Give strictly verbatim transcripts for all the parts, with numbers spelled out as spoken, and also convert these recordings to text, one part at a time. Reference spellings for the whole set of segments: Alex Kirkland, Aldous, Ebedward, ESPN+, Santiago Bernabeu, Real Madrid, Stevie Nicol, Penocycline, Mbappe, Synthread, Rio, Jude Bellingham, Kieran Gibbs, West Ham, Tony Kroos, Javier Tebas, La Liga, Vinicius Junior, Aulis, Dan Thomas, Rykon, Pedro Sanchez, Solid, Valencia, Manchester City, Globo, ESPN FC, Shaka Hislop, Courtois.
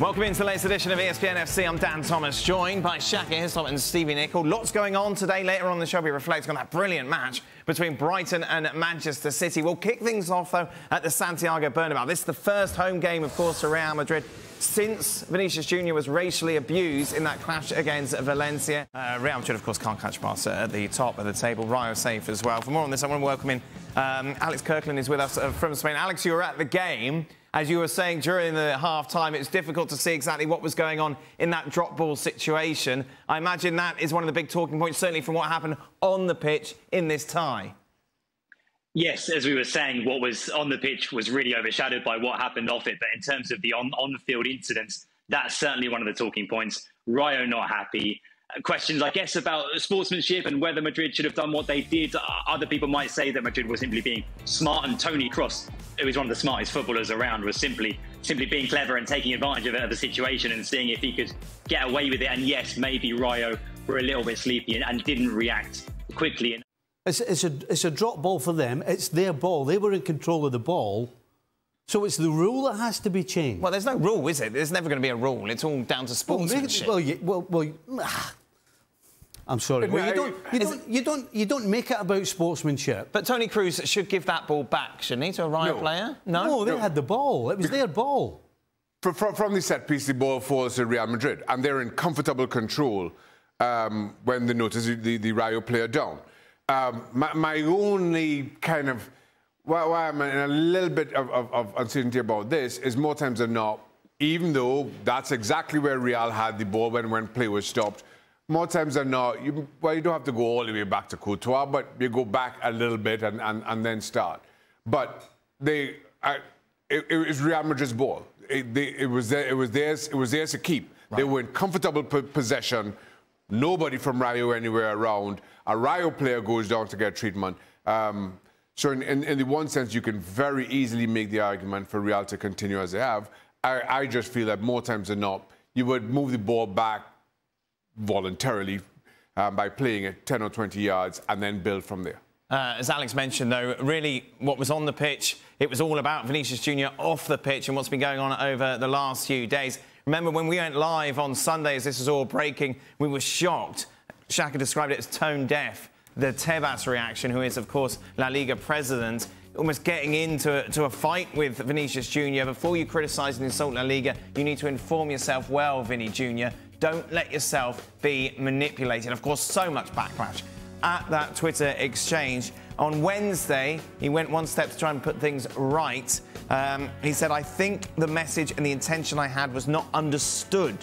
Welcome into the latest edition of E S P N F C. I'm Dan Thomas, joined by Shaka Hislop and Stevie Nicol. Lots going on today. Later on in the show, we reflect on that brilliant match between Brighton and Manchester City. We'll kick things off, though, at the Santiago Bernabeu. This is the first home game, of course, for Real Madrid since Vinicius Junior was racially abused in that clash against Valencia. Uh, Real Madrid, of course, can't catch Barca at the top of the table. Rio safe as well. For more on this, I want to welcome in um, Alex Kirkland, who's with us from Spain. Alex, you were at the game. As you were saying during the half-time, it's difficult to see exactly what was going on in that drop-ball situation. I imagine that is one of the big talking points, certainly from what happened on the pitch in this tie. Yes, as we were saying, what was on the pitch was really overshadowed by what happened off it. But in terms of the on, on-the-field incidents, that's certainly one of the talking points. Rio not happy. Questions, I guess, about sportsmanship and whether Madrid should have done what they did. Other people might say that Madrid was simply being smart, and Tony Kroos, who is one of the smartest footballers around, was simply simply being clever and taking advantage of, of the situation and seeing if he could get away with it. And yes, maybe Rio were a little bit sleepy and, and didn't react quickly. It's, it's, a, it's a drop ball for them. It's their ball. They were in control of the ball. So it's the rule that has to be changed. Well, there's no rule, is it? There's never going to be a rule. It's all down to sportsmanship. Well, maybe, well, well, well I'm sorry. Well, you, don't, you, don't, you, don't, you don't make it about sportsmanship. But Tony Kroos should give that ball back, shouldn't he, to a Rio no. player? No, no they no. had the ball. It was their ball. From, from, from the set piece, the ball falls to Real Madrid, and they're in comfortable control um, when they notice the, the, the Rio player down. Um, my, my only kind of... Well, I'm in a little bit of, of, of uncertainty about this is more times than not, even though that's exactly where Real had the ball when, when play was stopped, more times than not, you, well, you don't have to go all the way back to Courtois, but you go back a little bit and, and, and then start. But they, I, it, it was Real Madrid's ball. It, they, it, was, there, it, was, theirs, it was theirs to keep. Right. They were in comfortable possession. Nobody from Rio anywhere around. A Rio player goes down to get treatment. Um... So in, in, in the one sense, you can very easily make the argument for Real to continue as they have. I, I just feel that more times than not, you would move the ball back voluntarily um, by playing it ten or twenty yards and then build from there. Uh, as Alex mentioned, though, really what was on the pitch, it was all about Vinicius Junior off the pitch and what's been going on over the last few days. Remember, when we went live on Sundays, this was all breaking, we were shocked. Shaka described it as tone deaf. The Tebas reaction, who is, of course, La Liga president, almost getting into a, to a fight with Vinicius Junior Before you criticise and insult La Liga, you need to inform yourself well, Vinny Junior Don't let yourself be manipulated. Of course, so much backlash at that Twitter exchange. On Wednesday, he went one step to try and put things right. Um, he said, I think the message and the intention I had was not understood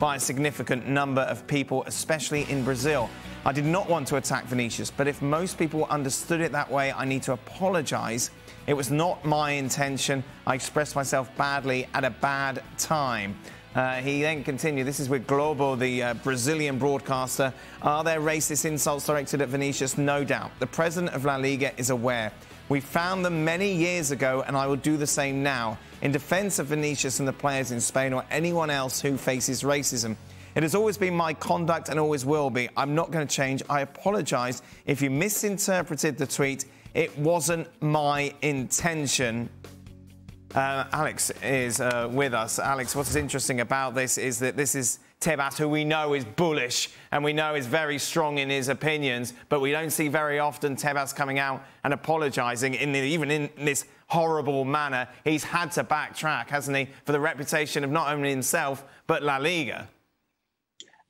by a significant number of people, especially in Brazil. I did not want to attack Vinicius, but if most people understood it that way, I need to apologise. It was not my intention. I expressed myself badly at a bad time. Uh, he then continued, this is with Globo, the uh, Brazilian broadcaster. Are there racist insults directed at Vinicius? No doubt. The president of La Liga is aware. We found them many years ago, and I will do the same now, in defence of Vinicius and the players in Spain or anyone else who faces racism. It has always been my conduct and always will be. I'm not going to change. I apologise if you misinterpreted the tweet. It wasn't my intention. Uh, Alex is uh, with us. Alex, what is interesting about this is that this is Tebas, who we know is bullish and we know is very strong in his opinions, but we don't see very often Tebas coming out and apologising, in the, even in this horrible manner. He's had to backtrack, hasn't he, for the reputation of not only himself, but La Liga.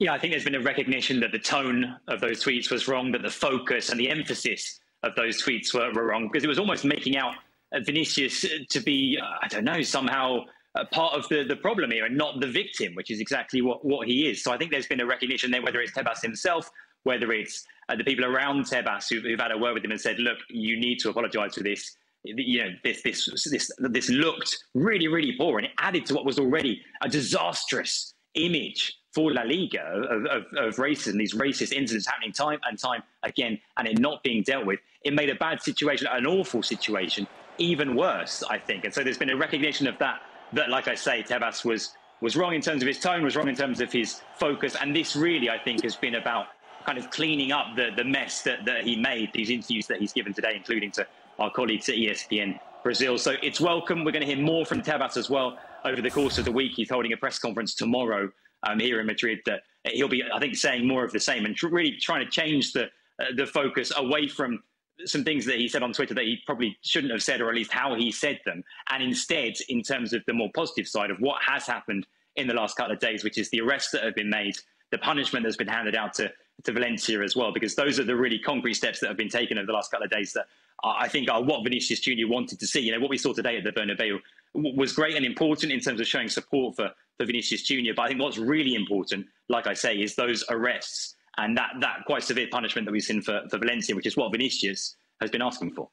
Yeah, I think there's been a recognition that the tone of those tweets was wrong, that the focus and the emphasis of those tweets were, were wrong, because it was almost making out Vinicius to be, uh, I don't know, somehow a part of the, the problem here and not the victim, which is exactly what, what he is. So I think there's been a recognition there, whether it's Tebas himself, whether it's uh, the people around Tebas who, who've had a word with him and said, look, you need to apologise for this. You know, this, this, this, this looked really, really poor, and it added to what was already a disastrous image for La Liga of, of, of racism, these racist incidents happening time and time again, and it not being dealt with. It made a bad situation, an awful situation, even worse, I think. And so there's been a recognition of that, that, like I say, Tebas was, was wrong in terms of his tone, was wrong in terms of his focus. And this really, I think, has been about kind of cleaning up the, the mess that, that he made, these interviews that he's given today, including to our colleagues at E S P N Brazil. So it's welcome. We're going to hear more from Tebas as well over the course of the week. He's holding a press conference tomorrow um, here in Madrid that he'll be, I think, saying more of the same and tr really trying to change the, uh, the focus away from some things that he said on Twitter that he probably shouldn't have said, or at least how he said them. And instead, in terms of the more positive side of what has happened in the last couple of days, which is the arrests that have been made, the punishment that's been handed out to, to Valencia as well, because those are the really concrete steps that have been taken over the last couple of days that I think are what Vinicius Junior wanted to see. You know, what we saw today at the Bernabeu was great and important in terms of showing support for, for Vinicius Junior But I think what's really important, like I say, is those arrests and that, that quite severe punishment that we've seen for, for Valencia, which is what Vinicius has been asking for.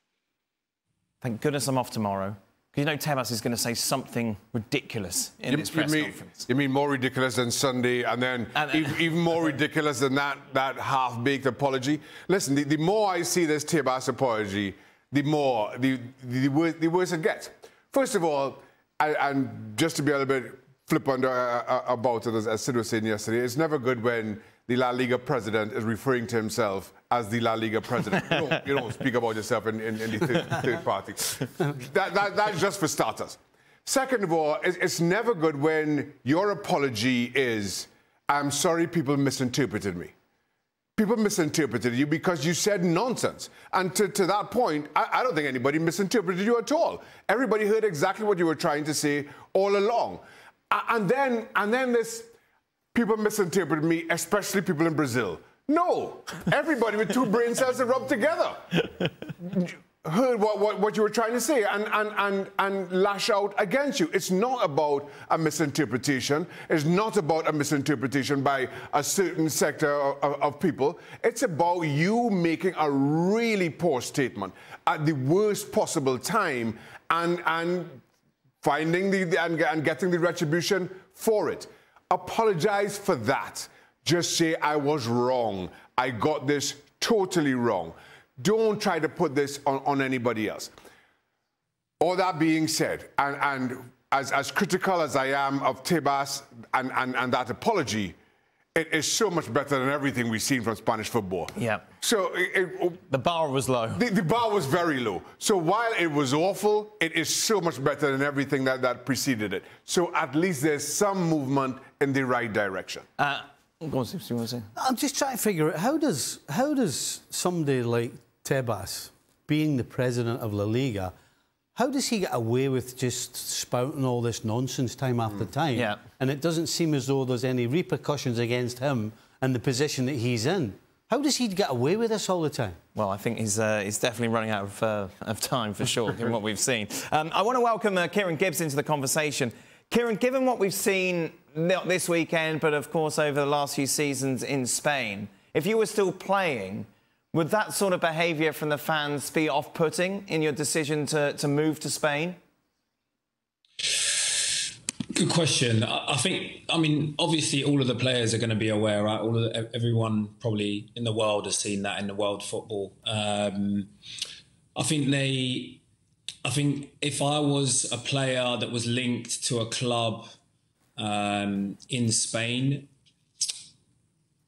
Thank goodness I'm off tomorrow. You know Tebas is going to say something ridiculous in you, his press you mean, conference. You mean more ridiculous than Sunday, and then and, uh, even, even more ridiculous than that, that half-baked apology? Listen, the, the more I see this Tebas apology, the more, the, the, worse, the worse it gets. First of all, I, and just to be a little bit flippant about it, as, as Sid was saying yesterday, it's never good when the La Liga president is referring to himself as the La Liga president. You don't, you don't speak about yourself in, in, in the third, third party. That, that, that's just for starters. Second of all, it's, it's never good when your apology is, I'm sorry people misinterpreted me. People misinterpreted you because you said nonsense. And to, to that point, I, I don't think anybody misinterpreted you at all. Everybody heard exactly what you were trying to say all along. And then, and then this... people misinterpret me, especially people in Brazil. No, everybody with two brain cells that rubbed together heard what, what, what you were trying to say and, and, and, and lash out against you. It's not about a misinterpretation. It's not about a misinterpretation by a certain sector of, of people. It's about you making a really poor statement at the worst possible time and, and finding the, and, and getting the retribution for it. Apologize for that. Just say, I was wrong. I got this totally wrong. Don't try to put this on, on anybody else. All that being said, and, and as, as critical as I am of Tebas and, and, and that apology, it is so much better than everything we've seen from Spanish football. Yeah. So it, it, the bar was low. The, the bar was very low. So while it was awful, it is so much better than everything that, that preceded it. So at least there's some movement in the right direction. Uh, go on, Steve, you want to say? I'm just trying to figure out how does how does somebody like Tebas, being the president of La Liga, how does he get away with just spouting all this nonsense time after time? Yeah. And it doesn't seem as though there's any repercussions against him and the position that he's in. How does he get away with this all the time? Well, I think he's, uh, he's definitely running out of, uh, of time, for sure, given what we've seen. Um, I want to welcome uh, Kieran Gibbs into the conversation. Kieran, given what we've seen, not this weekend, but, of course, over the last few seasons in Spain, if you were still playing, would that sort of behaviour from the fans be off-putting in your decision to, to move to Spain? Good question. I think, I mean, obviously all of the players are going to be aware, right? All of the, everyone probably in the world has seen that in the world of football. Um, I think they, I think if I was a player that was linked to a club um, in Spain,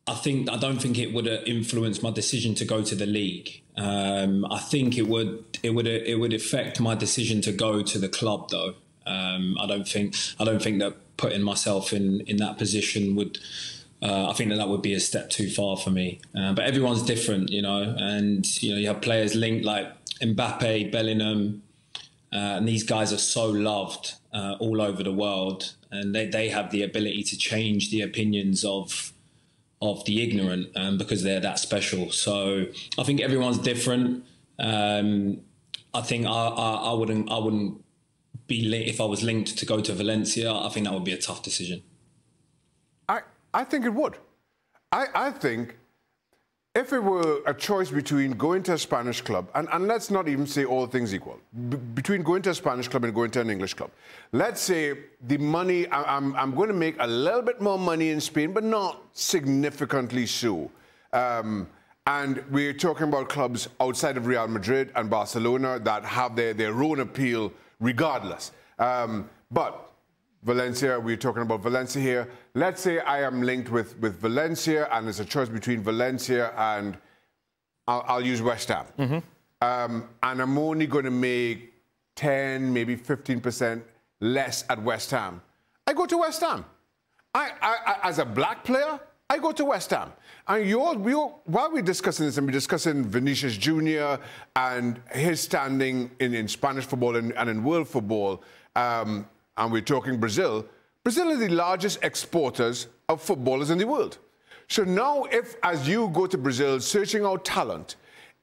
I think I don't think it would influence my decision to go to the league. Um, I think it would it would it would affect my decision to go to the club, though. Um, I don't think I don't think that putting myself in in that position would. Uh, I think that that would be a step too far for me. Uh, but everyone's different, you know, and you know you have players linked like Mbappe, Bellingham, uh, and these guys are so loved uh, all over the world, and they they have the ability to change the opinions of. of the ignorant um, because they're that special. So I think everyone's different. Um, I think I, I, I wouldn't I wouldn't be if I was linked to go to Valencia. I think that would be a tough decision. I I think it would. I I think if it were a choice between going to a Spanish club and and let's not even say all things equal b between going to a Spanish club and going to an English club. Let's say the money I, I'm I'm going to make a little bit more money in Spain, but not significantly so. Um, and we're talking about clubs outside of Real Madrid and Barcelona that have their their own appeal, regardless. Um, but. Valencia, we're talking about Valencia here. Let's say I am linked with, with Valencia and there's a choice between Valencia and I'll, I'll use West Ham. Mm-hmm. um, and I'm only going to make ten, maybe fifteen percent less at West Ham, I go to West Ham. I, I, I, as a black player, I go to West Ham. And you're, you're, while we're discussing this, and we're discussing Vinicius Junior and his standing in, in Spanish football and, and in world football, um, and we're talking Brazil, Brazil are the largest exporters of footballers in the world. So now if, as you go to Brazil, searching out talent,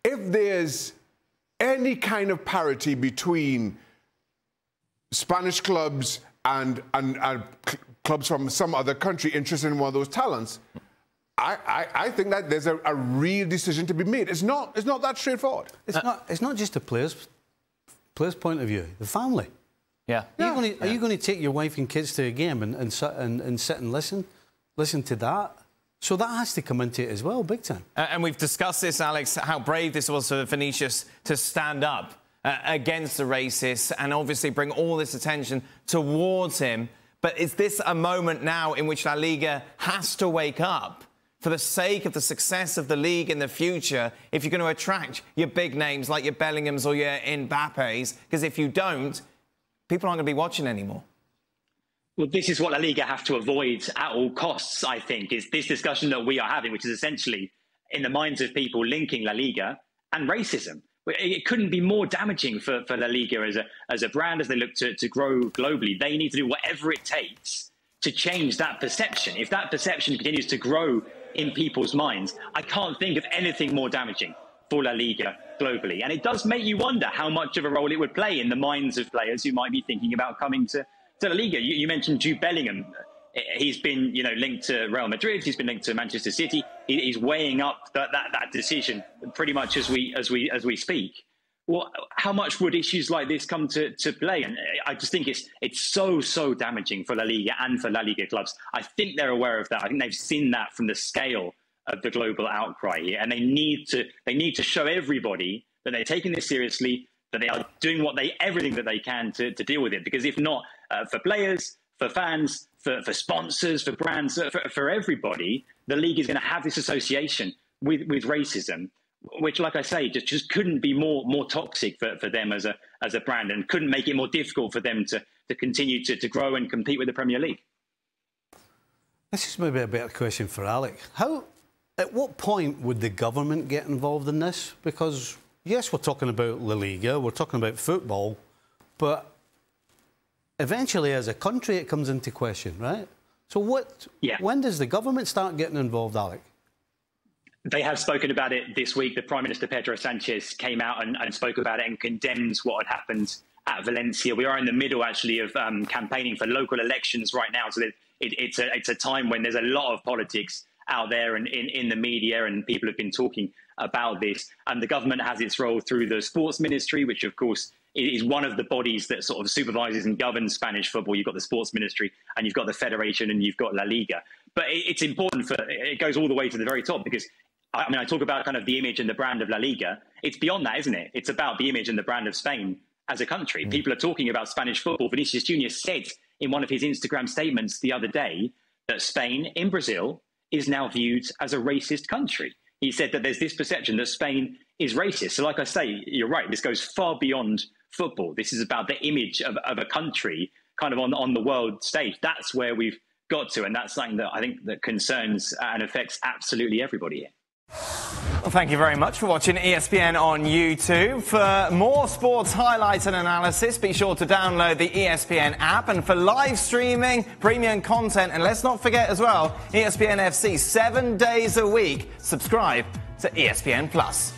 if there's any kind of parity between Spanish clubs and, and, and clubs from some other country interested in one of those talents, I, I, I think that there's a, a real decision to be made. It's not, it's not that straightforward. It's, uh, not, it's not just a player's, player's point of view, the family. Yeah. Are you going to, are you going to take your wife and kids to a game and, and, and, and sit and listen? Listen to that? So that has to come into it as well, big time. Uh, and we've discussed this, Alex, how brave this was for Vinicius to stand up uh, against the racists and obviously bring all this attention towards him. But is this a moment now in which La Liga has to wake up for the sake of the success of the league in the future if you're going to attract your big names like your Bellinghams or your Mbappes? Because if you don't, people aren't going to be watching anymore. Well, this is what La Liga have to avoid at all costs, I think, is this discussion that we are having, which is essentially in the minds of people linking La Liga and racism. It couldn't be more damaging for, for La Liga as a, as a brand, as they look to, to grow globally. They need to do whatever it takes to change that perception. If that perception continues to grow in people's minds, I can't think of anything more damaging for La Liga globally. And it does make you wonder how much of a role it would play in the minds of players who might be thinking about coming to, to La Liga. You, you mentioned Jude Bellingham. He's been, you know, linked to Real Madrid. He's been linked to Manchester City. He, he's weighing up that, that that decision pretty much as we as we as we speak. Well, how much would issues like this come to, to play? And I just think it's it's so so damaging for La Liga and for La Liga clubs. I think they're aware of that. I think they've seen that from the scale of the global outcry here, and they need to they need to show everybody that they're taking this seriously, that they are doing what they everything that they can to to deal with it. Because if not, uh, for players, for fans, for, for sponsors, for brands, for, for everybody, the league is going to have this association with, with racism, which, like I say, just, just couldn't be more more toxic for, for them as a as a brand, and couldn't make it more difficult for them to, to continue to, to grow and compete with the Premier League. This is maybe a better question for Alec. How, at what point would the government get involved in this? Because, yes, we're talking about La Liga, we're talking about football, but eventually, as a country, it comes into question, right? So what? Yeah. When does the government start getting involved, Alec? They have spoken about it this week. The Prime Minister, Pedro Sanchez, came out and, and spoke about it and condemns what had happened at Valencia. We are in the middle, actually, of um, campaigning for local elections right now. So it, it's, a, it's a time when there's a lot of politics out there and in, in the media, and people have been talking about this. And the government has its role through the sports ministry, which, of course, is one of the bodies that sort of supervises and governs Spanish football. You've got the sports ministry, and you've got the federation, and you've got La Liga. But it's important for, it goes all the way to the very top, because, I mean, I talk about kind of the image and the brand of La Liga. It's beyond that, isn't it? It's about the image and the brand of Spain as a country. Mm-hmm. People are talking about Spanish football. Vinicius Junior said in one of his Instagram statements the other day that Spain in Brazil is now viewed as a racist country. He said that there's this perception that Spain is racist. So like I say, you're right, this goes far beyond football. This is about the image of, of a country kind of on, on the world stage. That's where we've got to, and that's something that I think that concerns and affects absolutely everybody here. Well, thank you very much for watching E S P N on YouTube. For more sports highlights and analysis, be sure to download the E S P N app. And for live streaming, premium content, and let's not forget as well, E S P N F C, seven days a week. Subscribe to E S P N plus.